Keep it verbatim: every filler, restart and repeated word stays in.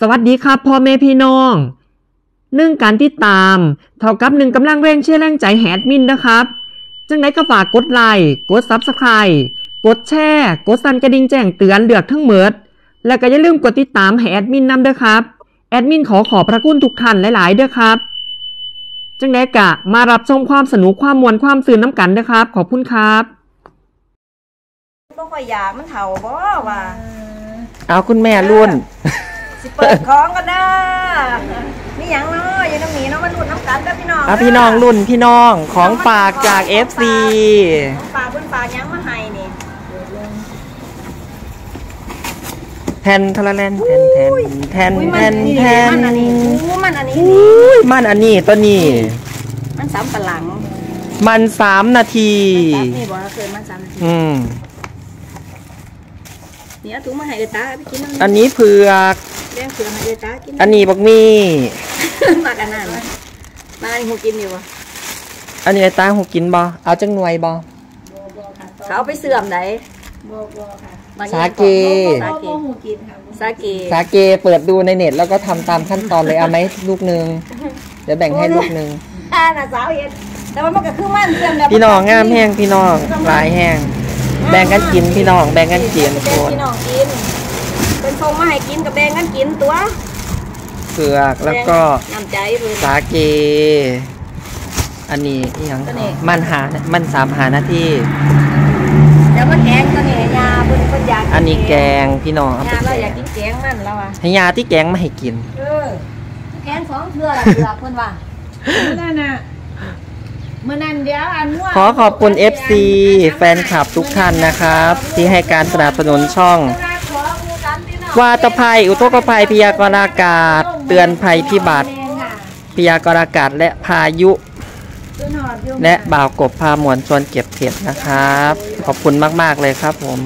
สวัสดีครับพ่อแม่พี่น้องหนึ่งการติดตามเท่ากับหนึ่งกำลังแรงเชื่อแรงใจแฮดมินนะครับจังไหนก็ฝากกดไลค์กดซับสไคร์กดแชร์กดสั่นกระดิ่งแจ้งเตือนเลือกทั้งหมดและก็อย่าลืมกดติดตามให้แอดมินนำด้วยครับแอดมินขอขอบพระคุณทุกท่านหลายๆด้วยครับจังไหนกะมารับชมความสนุกความมวลความสื่อน้ำกันนะครับขอบคุณครับบ่ค่อยอยากมันเห่าบ่ว่าเอาคุณแม่รุ่นสิเปิดของกันนะมีอย่างเนาะอยู่น้ำหนีเนาะมารุ่นน้ำกันกับพี่น้องพี่น้องรุ่นพี่น้องของฝากจาก เอฟ ซี ของฝากเพิ่นฝากยังมาให้นี่แทนทะเลแลนแทนแทนแทนแทนแทนมันอันนี้มันอันนี้มันอันนี้ตัวนี้มันสามปลังมันสามนาทีนี่บอกเราเคยมันสามนาทีอืมเนี่ยถุงมาให้เอต้าไปกินมันอันนี้เผือกแดงเผือกให้เอต้ากินอันนี้บักมีมากันนานเลยมาอันนี้หูกินอยู่วะอันนี้เอต้าหูกินบ่เอาจังหน่วยบ่เขาไปเสื่อมไหนสาเกสาเกสาเกเปิดดูในเน็ตแล้วก็ทำตามขั้นตอนเลยเอาไหมลูกนึงเดี๋ยวแบ่งให้ลูกนึงอ่าสาวเห็นแต่ว่ามันก็คือมันเสื่อมพี่น้องงามแห้งพี่น้องลายแห้งแบ่งกันกินพี่น้องแบ่งกันกินทุกคนพี่น้องกินเป็นทรงมาให้กินกับแบ่งกันกินตัวเผือกแล้วก็สาเกอันนี้อย่างมันหามันสามหาหน้าที่แล้วมันแกงตัวนี้ยาบุญคนอยากอันนี้แกงพี่น้องยาเราอยากกินแกงมันแล้วอ่ะให้ยาที่แกงมาให้กินเออแกงสองเทื่อละเทื่อคนว่าเมื่อนั้นน่ะเมื่อนั้นเดี๋ยวอันมั่วขอขอบคุณ เอฟ ซี แฟนคลับทุกท่านนะครับที่ให้การสนับสนุนช่องวาตภัยอุทกภัยพยากรณ์อากาศเตือนภัยพิบัติพยากรณ์อากาศและพายุและบ่าวกบพามวลชวนเก็บเห็ดนะครับขอบคุณมากๆเลยครับผม